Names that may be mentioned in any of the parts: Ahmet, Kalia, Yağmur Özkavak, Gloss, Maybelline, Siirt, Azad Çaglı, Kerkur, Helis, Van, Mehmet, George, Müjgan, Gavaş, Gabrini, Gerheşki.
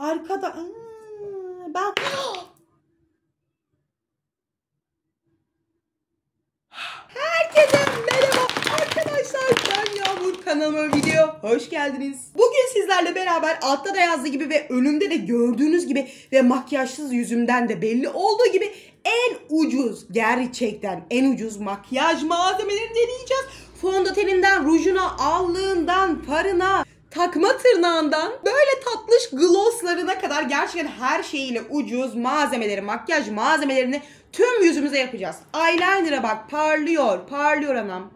Arkada ben herkese merhaba arkadaşlar, ben Yağmur, kanalıma video hoş geldiniz. Bugün sizlerle beraber altta da yazdığı gibi ve önümde de gördüğünüz gibi ve makyajsız yüzümden de belli olduğu gibi en ucuz, gerçekten en ucuz makyaj malzemelerini deneyeceğiz. Fondöteninden, rujuna, allığından, farına, takma tırnağından böyle tatlış glosslarına kadar gerçekten her şeyiyle ucuz malzemeleri, makyaj malzemelerini tüm yüzümüze yapacağız. Eyeliner'a bak, parlıyor, parlıyor anam.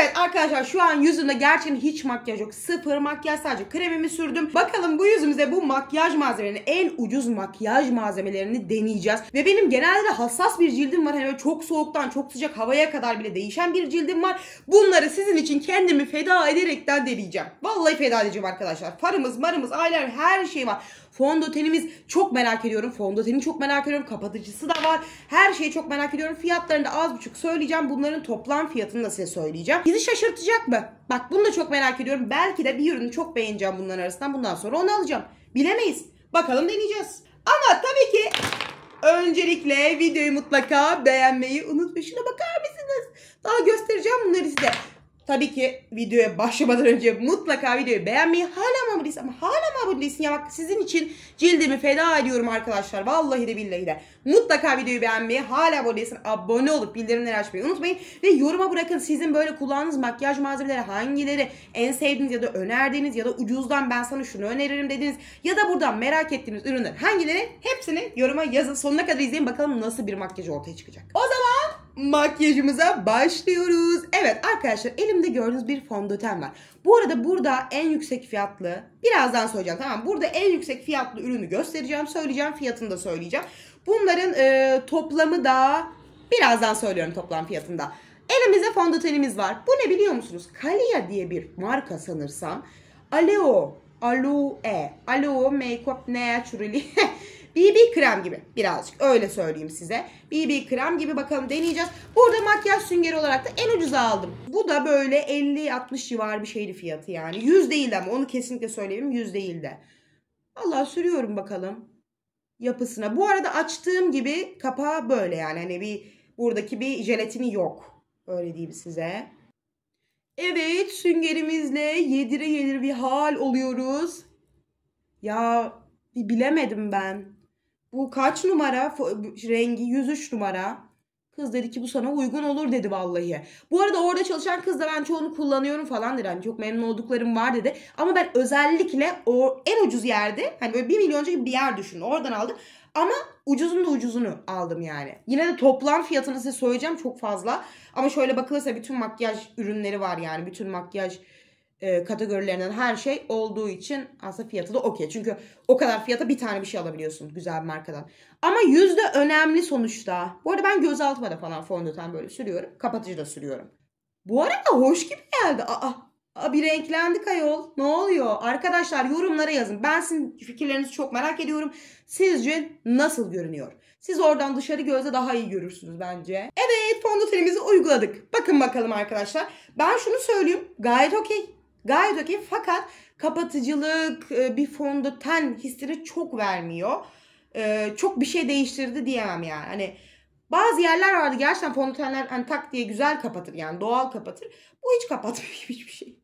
Evet arkadaşlar, şu an yüzümde gerçekten hiç makyaj yok. Sıfır makyaj, sadece kremimi sürdüm. Bakalım bu yüzümüze bu makyaj malzemelerini, en ucuz makyaj malzemelerini deneyeceğiz. Ve benim genelde hassas bir cildim var. Hani böyle çok soğuktan çok sıcak havaya kadar bile değişen bir cildim var. Bunları sizin için kendimi feda ederekten deneyeceğim. Vallahi feda edeceğim arkadaşlar. Farımız, marımız, eyeliner, her şey var. Fondötenimiz, çok merak ediyorum. Fondöteni çok merak ediyorum. Kapatıcısı da var. Her şeyi çok merak ediyorum. Fiyatlarını da az buçuk söyleyeceğim. Bunların toplam fiyatını da size söyleyeceğim. Bizi şaşırtacak mı? Bak, bunu da çok merak ediyorum. Belki de bir ürünü çok beğeneceğim bunların arasından. Bundan sonra onu alacağım. Bilemeyiz. Bakalım, deneyeceğiz. Ama tabii ki öncelikle videoyu mutlaka beğenmeyi unutmayın. Şuna bakar mısınız? Daha göstereceğim bunları size. Tabii ki videoya başlamadan önce mutlaka videoyu beğenmeyi, hala mı abone değilsin, ama hala mı abone değilsin ya, bak sizin için cildimi feda ediyorum arkadaşlar, vallahi de billahi de. Mutlaka videoyu beğenmeyi, hala abone değilsin, abone olup bildirimleri açmayı unutmayın ve yoruma bırakın sizin böyle kullandığınız makyaj malzemeleri hangileri, en sevdiğiniz ya da önerdiğiniz ya da ucuzdan ben sana şunu öneririm dediğiniz ya da buradan merak ettiğiniz ürünler hangileri, hepsini yoruma yazın. Sonuna kadar izleyin, bakalım nasıl bir makyaj ortaya çıkacak. O zaman makyajımıza başlıyoruz. Evet arkadaşlar, elimde gördüğünüz bir fondöten var. Bu arada burada en yüksek fiyatlı, birazdan söyleyeceğim, tamam, burada en yüksek fiyatlı ürünü göstereceğim, söyleyeceğim, fiyatını da söyleyeceğim. Bunların toplamı da birazdan söylüyorum, toplam fiyatında. Elimizde fondötenimiz var. Bu ne biliyor musunuz? Kalia diye bir marka sanırsam. Aloe Makeup Naturally BB krem gibi, birazcık öyle söyleyeyim size. BB krem gibi, bakalım deneyeceğiz. Burada makyaj süngeri olarak da en ucuza aldım. Bu da böyle 50-60 civarı bir şeydi fiyatı yani. 100 değildi ama onu kesinlikle söyleyeyim, 100 değildi. Vallahi sürüyorum bakalım yapısına. Bu arada açtığım gibi kapağı böyle yani, hani bir buradaki bir jelatini yok. Öyle diyeyim size. Evet, süngerimizle yedire yedire bir hal oluyoruz. Ya bilemedim ben. Bu kaç numara? Rengi 103 numara. Kız dedi ki bu sana uygun olur dedi vallahi. Bu arada orada çalışan kız da ben çoğunu kullanıyorum falan dedi. Hani çok memnun olduklarım var dedi. Ama ben özellikle o en ucuz yerde, hani böyle 1 milyoncu gibi bir yer düşünün, oradan aldım. Ama ucuzun da ucuzunu aldım yani. Yine de toplam fiyatını size söyleyeceğim, çok fazla. Ama şöyle bakılırsa bütün makyaj ürünleri var yani. Bütün makyaj kategorilerinden her şey olduğu için aslında fiyatı da okey. Çünkü o kadar fiyata bir tane bir şey alabiliyorsun güzel bir markadan. Ama yüzde önemli sonuçta. Bu arada ben göz altıma da falan fondöten böyle sürüyorum. Kapatıcı da sürüyorum. Bu arada hoş gibi geldi. Aa, bir renklendik ayol. Ne oluyor? Arkadaşlar yorumlara yazın. Ben sizin fikirlerinizi çok merak ediyorum. Sizce nasıl görünüyor? Siz oradan dışarı gözle daha iyi görürsünüz bence. Evet, fondötenimizi uyguladık. Bakın bakalım arkadaşlar. Ben şunu söyleyeyim. Gayet okey. Gayet okey, fakat kapatıcılık bir fondöten hissini çok vermiyor. Çok bir şey değiştirdi diyemem yani. Hani bazı yerler vardı gerçekten fondötenler hani tak diye güzel kapatır yani, doğal kapatır. Bu hiç kapatmıyor gibi hiçbir şey.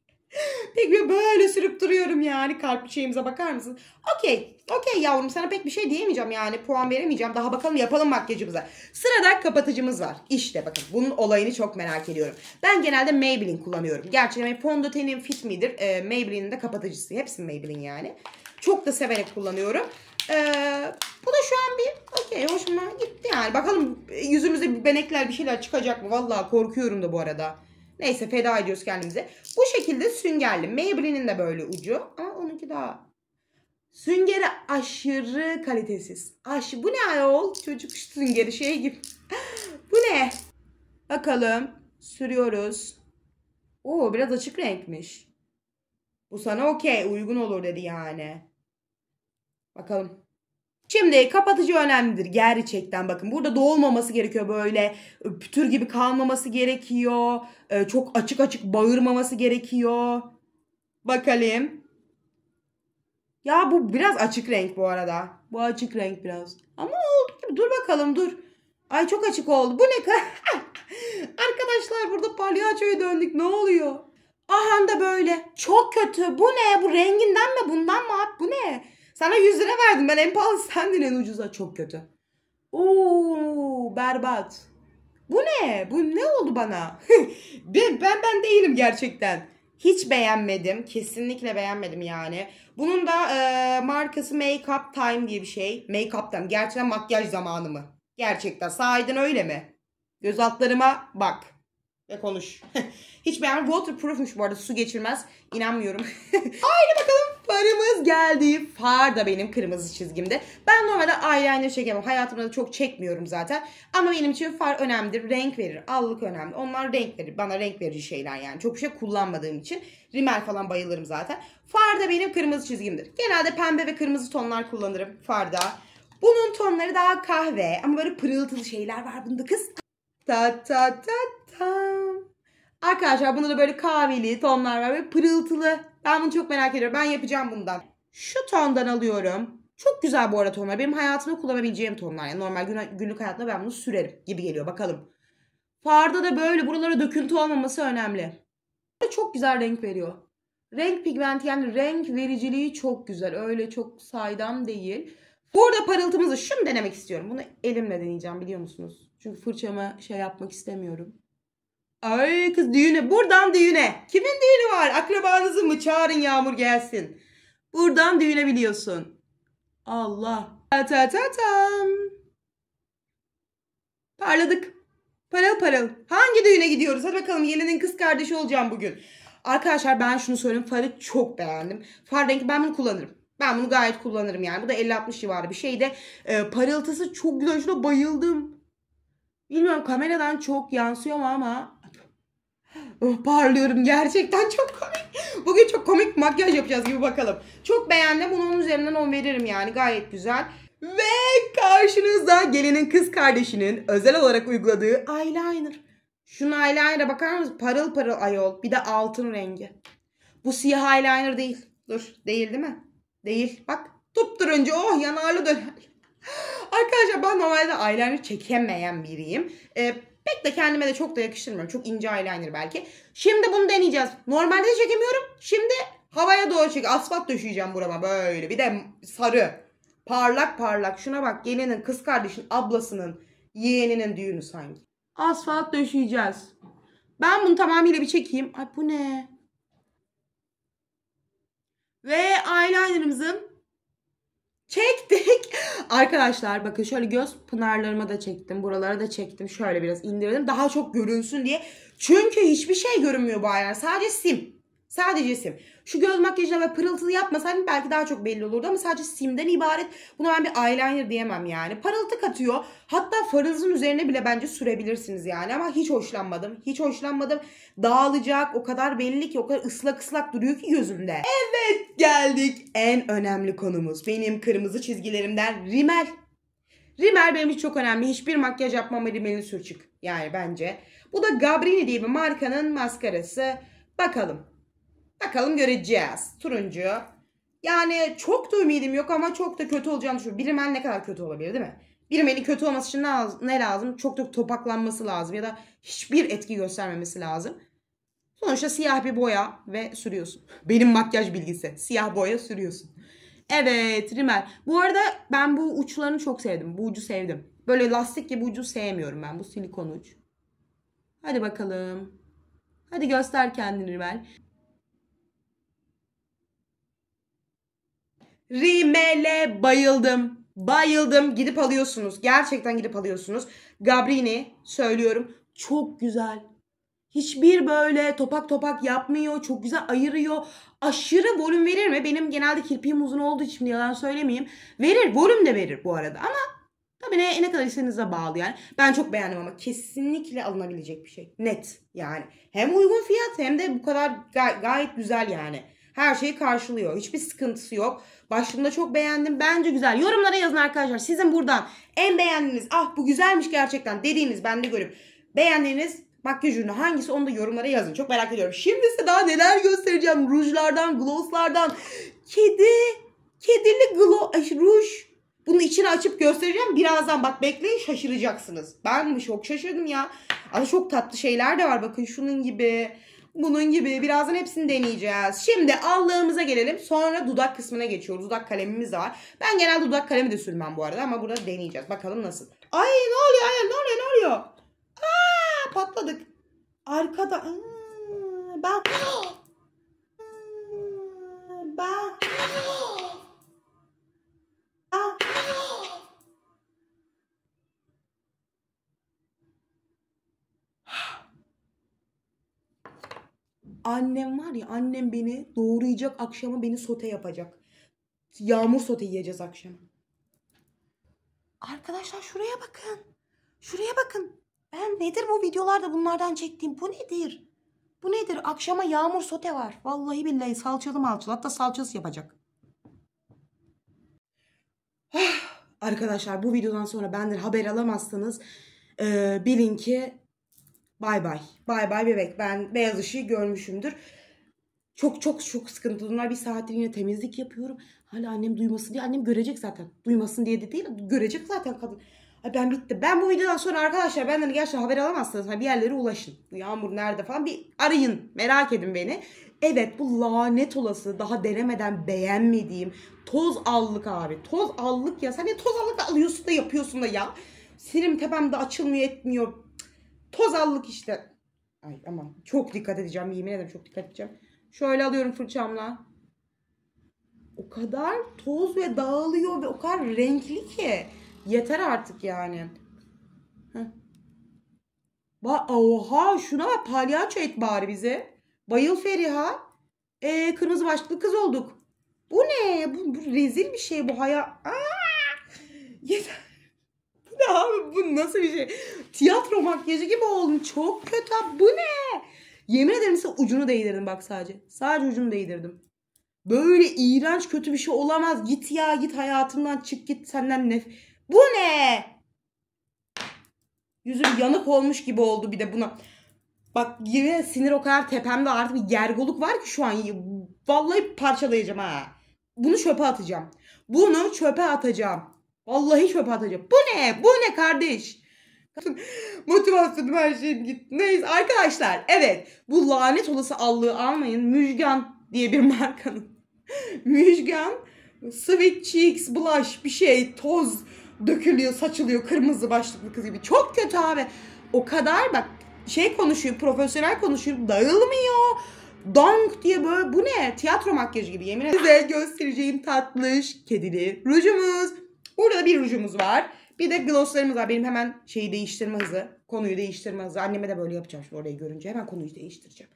Peki böyle sürüp duruyorum yani, kalp şeyimize bakar mısın? Okey yavrum, sana pek bir şey diyemeyeceğim yani, puan veremeyeceğim. Daha bakalım, yapalım makyajımıza. Sırada kapatıcımız var. İşte bakın, bunun olayını çok merak ediyorum. Ben genelde Maybelline kullanıyorum. Gerçekten fondötenim Fit Me'dir. Maybelline'in de kapatıcısı. Hepsi Maybelline yani. Çok da severek kullanıyorum. Bu da şu an bir okey, hoşuma gitti yani. Bakalım yüzümüze bir benekler, bir şeyler çıkacak mı? Vallahi korkuyorum da bu arada. Neyse, feda ediyoruz kendimize. Bu şekilde süngerli. Maybelline'in de böyle ucu. Ama onunki daha. Süngeri aşırı kalitesiz. Bu ne ayol? Çocuk süngeri şey gibi. Bu ne? Bakalım. Sürüyoruz. Oo, biraz açık renkmiş. Bu sana okey. Uygun olur dedi yani. Bakalım. Şimdi kapatıcı önemlidir gerçekten, bakın burada dolmaması gerekiyor, böyle pütür gibi kalmaması gerekiyor, çok açık açık bağırmaması gerekiyor. Bakalım. Ya bu biraz açık renk bu arada. Bu açık renk biraz. Ama oldu gibi. Dur bakalım dur. Ay çok açık oldu. Bu ne? Arkadaşlar burada palyaçoya döndük. Ne oluyor? Aha da böyle. Çok kötü. Bu ne? Bu renginden mi? Bundan mı? Bu ne? Sana 100 lira verdim. Ben en pahalı sendin en ucuza. Çok kötü. Oo berbat. Bu ne? Bu ne oldu bana? ben değilim gerçekten. Hiç beğenmedim. Kesinlikle beğenmedim yani. Bunun da markası Make Up Time diye bir şey. Make Up Time. Gerçekten makyaj zamanı mı? Gerçekten. Sahiden öyle mi? Göz altlarıma bak. Ve konuş. Hiç beğenmedim. Waterproofmuş bu arada. Su geçirmez. İnanmıyorum. Haydi bakalım. Farımız geldi. Far da benim kırmızı çizgimde. Ben normalde eyeliner çekemem. Hayatımda da çok çekmiyorum zaten. Ama benim için far önemlidir. Renk verir. Allık önemli. Onlar renk verir. Bana renk verici şeyler yani. Çok bir şey kullanmadığım için. Rimel falan bayılırım zaten. Far da benim kırmızı çizgimdir. Genelde pembe ve kırmızı tonlar kullanırım farda. Bunun tonları daha kahve. Ama böyle pırıltılı şeyler var bunda kız. Ta ta ta ta. Arkadaşlar bunda da böyle kahveli tonlar var. Böyle pırıltılı. Ben bunu çok merak ediyorum. Ben yapacağım bundan. Şu tondan alıyorum. Çok güzel bu arada tonlar. Benim hayatımda kullanabileceğim tonlar. Yani normal günlük hayatımda ben bunu sürerim gibi geliyor. Bakalım. Farda da böyle buralara döküntü olmaması önemli. Çok güzel renk veriyor. Renk pigmenti yani renk vericiliği çok güzel. Öyle çok saydam değil. Burada parıltımızı şunu denemek istiyorum. Bunu elimle deneyeceğim biliyor musunuz? Çünkü fırçama şey yapmak istemiyorum. Ay kız düğüne. Buradan düğüne. Kimin düğünü var? Akrabanızı mı? Çağırın Yağmur gelsin. Buradan düğüne biliyorsun. Allah. Ta ta ta tam. Parladık. Parıl parıl. Hangi düğüne gidiyoruz? Hadi bakalım gelinin kız kardeşi olacağım bugün. Arkadaşlar ben şunu söyleyeyim. Farı çok beğendim. Far rengi ben bunu kullanırım. Ben bunu gayet kullanırım yani. Bu da 50-60 civarı bir şey de. Parıltısı çok güzel. Şuna bayıldım. Bilmiyorum kameradan çok yansıyor mu ama. Oh, parlıyorum gerçekten çok komik. Bugün çok komik makyaj yapacağız gibi bakalım. Çok beğendim. Bunu onun üzerinden 10 veririm yani. Gayet güzel. Ve karşınızda gelinin kız kardeşinin özel olarak uyguladığı eyeliner. Şunun eyeliner'a bakar mısınız? Parıl parıl ayol. Bir de altın rengi. Bu siyah eyeliner değil. Dur değil mi? Değil. Bak tutturunca oh yanarlı döner. Arkadaşlar ben normalde eyeliner çekemeyen biriyim. Pek de kendime de çok da yakıştırmıyorum. Çok ince eyeliner belki. Şimdi bunu deneyeceğiz. Normalde de çekemiyorum. Şimdi havaya doğru çek. Asfalt döşeyeceğim burama böyle. Bir de sarı. Parlak parlak. Şuna bak gelinin, kız kardeşin, ablasının, yeğeninin düğünü sanki. Asfalt döşeyeceğiz. Ben bunu tamamıyla bir çekeyim. Ay bu ne? Ve eyeliner'ımızın çektik. Arkadaşlar bakın şöyle göz pınarlarıma da çektim. Buralara da çektim. Şöyle biraz indirdim. Daha çok görünsün diye. Çünkü hiçbir şey görünmüyor bu eyeliner. Sadece sim. Sadece sim. Şu göz makyajına ve pırıltılı yapmasaydım belki daha çok belli olurdu. Ama sadece simden ibaret. Buna ben bir eyeliner diyemem yani. Parıltı katıyor. Hatta farınızın üzerine bile bence sürebilirsiniz yani. Ama hiç hoşlanmadım. Hiç hoşlanmadım. Dağılacak. O kadar belli ki. O kadar ıslak ıslak duruyor ki gözümde. Evet geldik. En önemli konumuz. Benim kırmızı çizgilerimden rimel. Rimel benim için çok önemli. Hiçbir makyaj yapmam rimelini sür çık. Yani bence. Bu da Gabrini diye bir markanın maskarası. Bakalım. Bakalım göreceğiz. Turuncu. Yani çok da ümidim yok ama çok da kötü olacağını düşünüyorum. Bir rimel ne kadar kötü olabilir değil mi? Bir rimelin kötü olması için ne lazım? Çok da topaklanması lazım ya da hiçbir etki göstermemesi lazım. Sonuçta siyah bir boya ve sürüyorsun. Benim makyaj bilgisi. Siyah boya sürüyorsun. Evet rimel. Bu arada ben bu uçlarını çok sevdim. Bu ucu sevdim. Böyle lastik gibi ucu sevmiyorum ben. Bu silikon uç. Hadi bakalım. Hadi göster kendini rimel. Rimel'e bayıldım. Bayıldım. Gidip alıyorsunuz. Gerçekten gidip alıyorsunuz. Gabrini söylüyorum. Çok güzel. Hiçbir böyle topak topak yapmıyor. Çok güzel ayırıyor. Aşırı volüm verir mi? Benim genelde kirpiğim uzun olduğu için yalan söylemeyeyim. Verir. Volüm de verir bu arada. Ama tabii ne kadar istediğinize bağlı yani. Ben çok beğendim ama kesinlikle alınabilecek bir şey. Net yani. Hem uygun fiyat hem de bu kadar gayet güzel yani. Her şeyi karşılıyor. Hiçbir sıkıntısı yok. Başlığımda çok beğendim. Bence güzel. Yorumlara yazın arkadaşlar. Sizin buradan en beğendiğiniz, ah bu güzelmiş gerçekten dediğiniz, ben de görüp beğendiğiniz makyaj ürünü hangisi onu da yorumlara yazın. Çok merak ediyorum. Şimdi size daha neler göstereceğim. Rujlardan, glosslardan, kedi Kedili ruj. Bunu içini açıp göstereceğim. Birazdan bak bekleyin, şaşıracaksınız. Ben çok şaşırdım ya. Ama çok tatlı şeyler de var. Bakın şunun gibi. Bunun gibi. Birazdan hepsini deneyeceğiz. Şimdi allığımıza gelelim. Sonra dudak kısmına geçiyoruz. Dudak kalemimiz de var. Ben genel dudak kalemi de sürmem bu arada. Ama burada deneyeceğiz. Bakalım nasıl. Ay ne oluyor? Ay, ne oluyor? Ne oluyor? Aa, patladık. Arkada. Ben. Ben. Annem var ya, annem beni doğrayacak, akşama beni sote yapacak. Yağmur sote yiyeceğiz akşam. Arkadaşlar şuraya bakın. Şuraya bakın. Ben nedir bu videolarda bunlardan çektiğim? Bu nedir? Bu nedir? Akşama yağmur sote var. Vallahi billahi salçalı malçalı. Hatta salçası yapacak. Arkadaşlar bu videodan sonra benden haber alamazsanız bilin ki bay bay. Bay bay bebek. Ben beyaz ışığı görmüşümdür. Çok çok çok sıkıntı durumlar. Bir saatliğine temizlik yapıyorum. Hala annem duymasın diye. Annem görecek zaten. Duymasın diye de değil. Görecek zaten kadın. Ay ben bitti. Ben bu videodan sonra arkadaşlar benden gerçekten haber alamazsanız bir yerlere ulaşın. Yağmur nerede falan bir arayın. Merak edin beni. Evet bu lanet olası daha denemeden beğenmediğim toz allık abi. Toz allık ya. Sen ne toz allık da alıyorsun da yapıyorsun da ya. Sinirim tepemde açılmıyor etmiyor. Toz allık işte. Ay aman çok dikkat edeceğim, yemin ederim çok dikkat edeceğim. Şöyle alıyorum fırçamla. O kadar toz ve dağılıyor ve o kadar renkli ki. Yeter artık yani. Heh. Oha şuna bak, palyaço et bari bize. Bayıl Feriha. Kırmızı başlıklı kız olduk. Bu ne? Bu rezil bir şey bu hayal. Yeter. Abi bu nasıl bir şey? Tiyatro makyajı gibi oğlum. Çok kötü. Bu ne? Yemin ederim size ucunu değdirdim bak sadece. Sadece ucunu değdirdim. Böyle iğrenç kötü bir şey olamaz. Git ya git hayatımdan, çık git senden nef. Bu ne? Yüzüm yanık olmuş gibi oldu bir de buna. Bak yine sinir o kadar tepemde, artık bir gergoluk var ki şu an. Vallahi parçalayacağım ha. Bunu çöpe atacağım. Bunu çöpe atacağım. Vallahi çöpe atacağım. Bu ne? Bu ne kardeş? Motivasyonum her şeyim gitti. Neyse arkadaşlar. Evet. Bu lanet olası allığı almayın. Müjgan diye bir markanın. Müjgan. Sweet Cheeks Blush. Bir şey. Toz dökülüyor. Saçılıyor. Kırmızı başlıklı kız gibi. Çok kötü abi. O kadar bak. Şey konuşuyor. Profesyonel konuşuyor. Dağılmıyor. Dank diye böyle. Bu ne? Tiyatro makyajı gibi. Yemin ederim. Size göstereceğim tatlış kedili rujumuz. Burada bir rujumuz var. Bir de glosslarımız var. Benim hemen şeyi değiştirme hızı. Konuyu değiştirme hızı. Anneme de böyle yapacağım şimdi orayı görünce. Hemen konuyu değiştireceğim.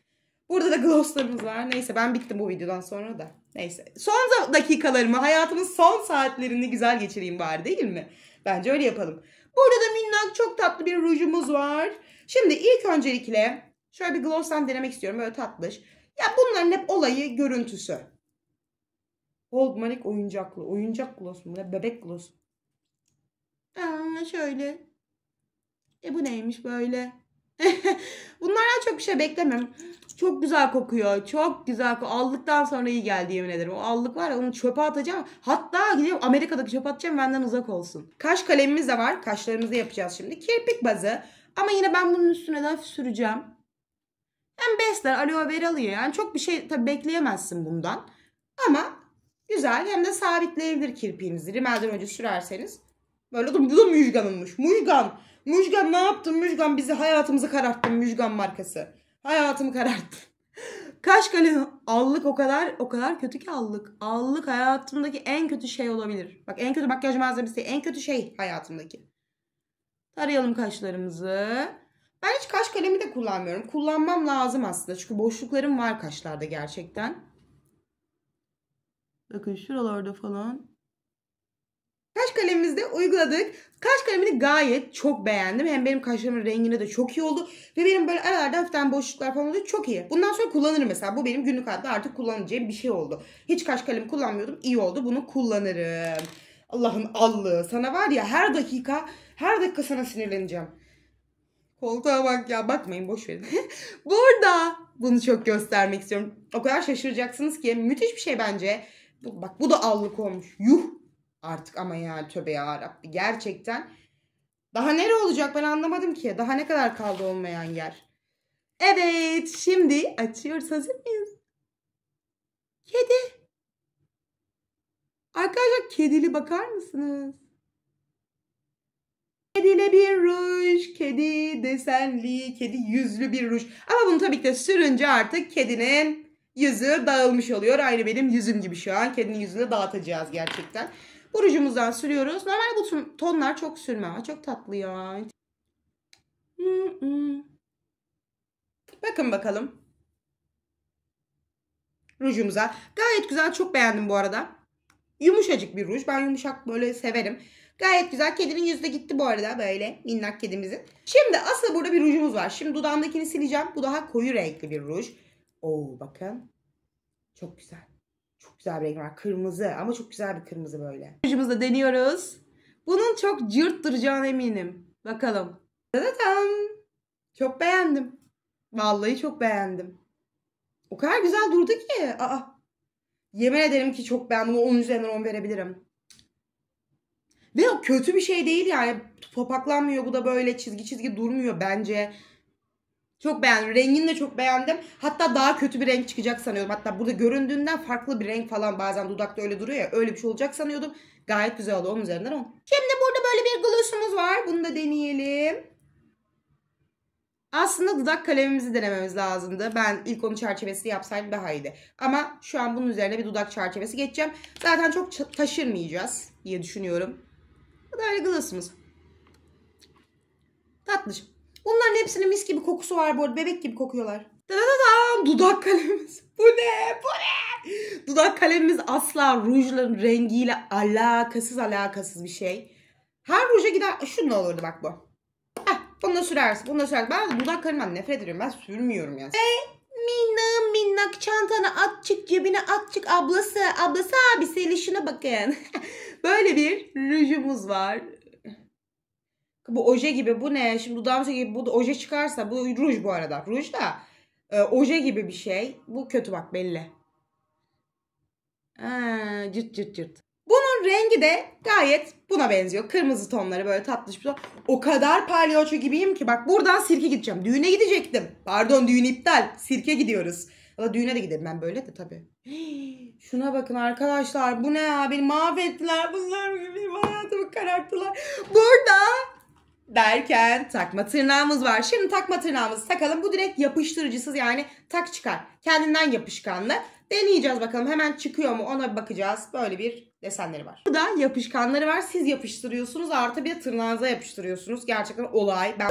Burada da glosslarımız var. Neyse ben bittim bu videodan sonra da. Neyse. Son dakikalarımı, hayatımın son saatlerini güzel geçireyim bari, değil mi? Bence öyle yapalım. Burada da minnak çok tatlı bir rujumuz var. Şimdi ilk öncelikle şöyle bir gloss'tan denemek istiyorum. Böyle tatlış. Ya bunların hep olayı görüntüsü. Old Manik oyuncaklı. Oyuncak gloss mu? Bebek gloss. Şöyle. Bu neymiş böyle? Bunlardan çok bir şey beklemem. Çok güzel kokuyor. Çok güzel kokuyor. Aldıktan sonra iyi geldi yemin ederim. O allık var ya, onu çöpe atacağım. Hatta gideyim Amerika'daki çöpe atacağım, benden uzak olsun. Kaş kalemimiz de var. Kaşlarımızı yapacağız şimdi. Kirpik bazı. Ama yine ben bunun üstüne de hafif süreceğim. Hem besler, aloe vera alıyor. Yani çok bir şey tabii bekleyemezsin bundan. Ama güzel, hem de sabitleyebilir kirpiğinizi. Rimelden önce sürerseniz. Böyle bu da Müjgan'ınmış. Müjgan. Müjgan ne yaptın? Müjgan bizi, hayatımızı kararttın. Müjgan markası. Hayatımı kararttın. Kaş kalemi. Allık o kadar kötü ki allık. Allık hayatımdaki en kötü şey olabilir. Bak en kötü makyaj malzemesi, en kötü şey hayatımdaki. Tarayalım kaşlarımızı. Ben hiç kaş kalemi de kullanmıyorum. Kullanmam lazım aslında. Çünkü boşluklarım var kaşlarda gerçekten. Bakın şuralarda falan. Kaş kalemimizde uyguladık. Kaş kalemini gayet çok beğendim. Hem benim kaşlarımın rengine de çok iyi oldu. Ve benim böyle aralarda hafiften boşluklar falan oldu. Çok iyi. Bundan sonra kullanırım mesela. Bu benim günlük hayatta artık kullanacağım bir şey oldu. Hiç kaş kalemi kullanmıyordum. İyi oldu. Bunu kullanırım. Allah'ın allığı. Sana var ya her dakika sana sinirleneceğim. Koltuğa bak ya. Bakmayın, boş verin. Burada bunu çok göstermek istiyorum. O kadar şaşıracaksınız ki. Müthiş bir şey bence. Bak bu da allık olmuş. Yuh artık ama ya, tövbe yarabbi. Gerçekten. Daha nere olacak, ben anlamadım ki. Daha ne kadar kaldı olmayan yer. Evet şimdi açıyoruz. Hazır mıyız? Kedi. Arkadaşlar kedili bakar mısınız? Kedili bir ruj. Kedi desenli. Kedi yüzlü bir ruj. Ama bunu tabii ki de sürünce artık kedinin yüzü dağılmış oluyor. Aynı benim yüzüm gibi şu an. Kedinin yüzünü dağıtacağız gerçekten. Bu rujumuzdan sürüyoruz. Normalde bu tonlar çok sürmem. Çok tatlı ya. Bakın bakalım. Rujumuza. Gayet güzel. Çok beğendim bu arada. Yumuşacık bir ruj. Ben yumuşak böyle severim. Gayet güzel. Kedinin yüzü de gitti bu arada. Böyle minnak kedimizin. Şimdi asıl burada bir rujumuz var. Şimdi dudağımdakini sileceğim. Bu daha koyu renkli bir ruj. Oo bakın. Çok güzel. Çok güzel bir renk var. Kırmızı ama çok güzel bir kırmızı böyle. Rujumuzla deniyoruz. Bunun çok cırt duracağına eminim. Bakalım. Tadadam. Çok beğendim. Vallahi çok beğendim. O kadar güzel durdu ki. Aa. Yemin ederim ki çok beğendim. 10 üzerinden 10 verebilirim. Ve o kötü bir şey değil yani. Topaklanmıyor. Bu da böyle çizgi çizgi durmuyor bence. Çok beğendim. Rengini de çok beğendim. Hatta daha kötü bir renk çıkacak sanıyordum. Hatta burada göründüğünden farklı bir renk falan, bazen dudakta öyle duruyor ya. Öyle bir şey olacak sanıyordum. Gayet güzel oldu. 10 üzerinden 10. Şimdi burada böyle bir gloss'umuz var. Bunu da deneyelim. Aslında dudak kalemimizi denememiz lazımdı. Ben ilk onu çerçevesi yapsaydım daha iyiydi. Ama şu an bunun üzerine bir dudak çerçevesi geçeceğim. Zaten çok taşırmayacağız diye düşünüyorum. Bu da öyle gloss'umuz. Tatlış. Bunların hepsinin mis gibi kokusu var bu arada. Bebek gibi kokuyorlar. Dadadam, dudak kalemimiz. Bu ne? Bu ne? Dudak kalemimiz asla rujların rengiyle alakasız bir şey. Her ruja gider. Şununla olurdu bak bu. Heh, bunu da sürersin. Bunu da sürersin. Ben dudak kalemden nefret ediyorum. Ben sürmüyorum yani. Ve minnağım minnak, çantana at çık, cebine at çık ablası. Ablası abi selişine bakın. Böyle bir rujumuz var. Bu oje gibi, bu ne? Şimdi dudağımıza gibi bu da oje çıkarsa, bu ruj bu arada. Ruj da oje gibi bir şey. Bu kötü bak belli. Aa, cırt cırt cırt. Bunun rengi de gayet buna benziyor. Kırmızı tonları böyle tatlış bir ton. O kadar palyaço gibiyim ki bak, buradan sirke gideceğim. Düğüne gidecektim. Pardon, düğün iptal. Sirke gidiyoruz. Valla düğüne de gidelim ben böyle de tabii. Hii, şuna bakın arkadaşlar, bu ne ya? Beni mahvettiler. Bunlar benim hayatımı kararttılar. Burada... Derken takma tırnağımız var. Şimdi takma tırnağımızı takalım. Bu direkt yapıştırıcısız yani tak çıkar. Kendinden yapışkanlı. Deneyeceğiz bakalım hemen çıkıyor mu, ona bakacağız. Böyle bir desenleri var. Burada yapışkanları var. Siz yapıştırıyorsunuz. Artı bir de tırnağınıza yapıştırıyorsunuz. Gerçekten olay. Ben...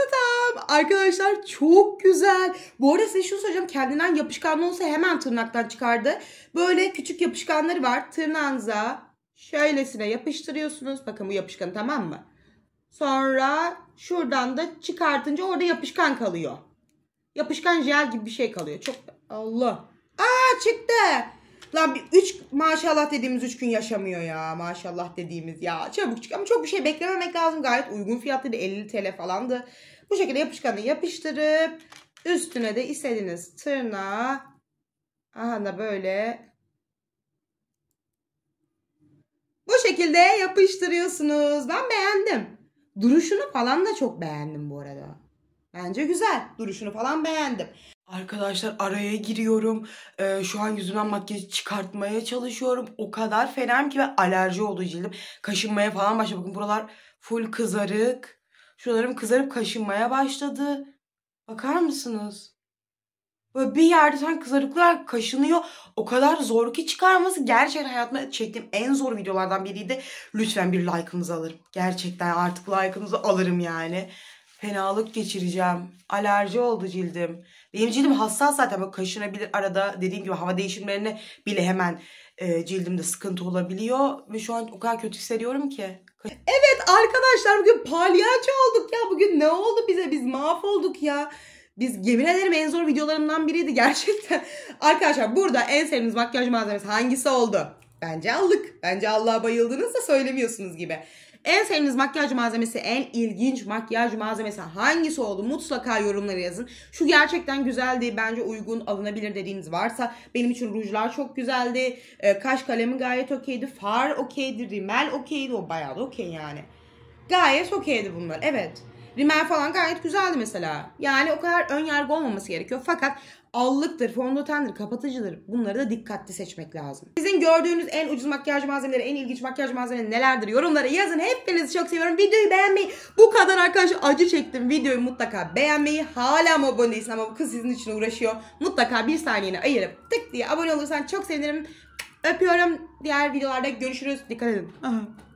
Arkadaşlar çok güzel. Bu arada size şunu söyleyeceğim. Kendinden yapışkanlı olsa hemen tırnaktan çıkardı. Böyle küçük yapışkanları var. Tırnağınıza şöylesine yapıştırıyorsunuz. Bakın bu yapışkan, tamam mı? Sonra şuradan da çıkartınca orada yapışkan kalıyor. Yapışkan jel gibi bir şey kalıyor. Çok Allah. Aa çıktı. Lan bir 3 maşallah dediğimiz 3 gün yaşamıyor ya. Maşallah dediğimiz ya. Çabuk çık ama çok bir şey beklememek lazım. Gayet uygun fiyatlıydı. 50 TL falandı. Bu şekilde yapışkanı yapıştırıp üstüne de istediğiniz tırnağı aha da böyle bu şekilde yapıştırıyorsunuz. Ben beğendim. Duruşunu falan da çok beğendim bu arada. Bence güzel. Duruşunu falan beğendim. Arkadaşlar araya giriyorum. Şu an yüzümden makyajı çıkartmaya çalışıyorum. O kadar fenayım ki ve alerji oldu cildim. Kaşınmaya falan başladı. Bakın buralar full kızarık. Şuralarım kızarıp kaşınmaya başladı. Bakar mısınız? Böyle bir yerde sanki kızarıklar kaşınıyor. O kadar zor ki çıkarması. Gerçekten hayatımda çektiğim en zor videolardan biriydi. Lütfen bir like'ınızı alırım. Gerçekten artık like'ınızı alırım yani. Fenalık geçireceğim. Alerji oldu cildim. Benim cildim hassas zaten. Böyle kaşınabilir arada. Dediğim gibi hava değişimlerine bile hemen cildimde sıkıntı olabiliyor. Ve şu an o kadar kötü hissediyorum ki. Evet arkadaşlar bugün palyaço olduk ya. Bugün ne oldu bize? Biz mahvolduk ya. Biz yemin ederim en zor videolarımdan biriydi gerçekten. Arkadaşlar burada en sevdiğiniz makyaj malzemesi hangisi oldu? Bence aldık. Bence Allah'a bayıldınız da söylemiyorsunuz gibi. En sevdiğiniz makyaj malzemesi, en ilginç makyaj malzemesi hangisi oldu? Mutlaka yorumlara yazın. Şu gerçekten güzeldi, bence uygun, alınabilir dediğiniz varsa. Benim için rujlar çok güzeldi. Kaş kalemi gayet okeydi. Far okeydi. Rimel okeydi. O bayağı da okey yani. Gayet okeydi bunlar. Evet. Rimel falan gayet güzeldi mesela. Yani o kadar ön yargı olmaması gerekiyor. Fakat allıktır, fondötendir, kapatıcıdır. Bunları da dikkatli seçmek lazım. Sizin gördüğünüz en ucuz makyaj malzemeleri, en ilginç makyaj malzemeleri nelerdir? Yorumlara yazın. Hepinizi çok seviyorum. Videoyu beğenmeyi, bu kadar arkadaşlar acı çektim. Videoyu mutlaka beğenmeyi, hala mı abone değilsin ama bu kız sizin için uğraşıyor. Mutlaka bir saniyeni ayırıp tık diye abone olursan çok sevinirim. Öpüyorum. Diğer videolarda görüşürüz. Dikkat edin.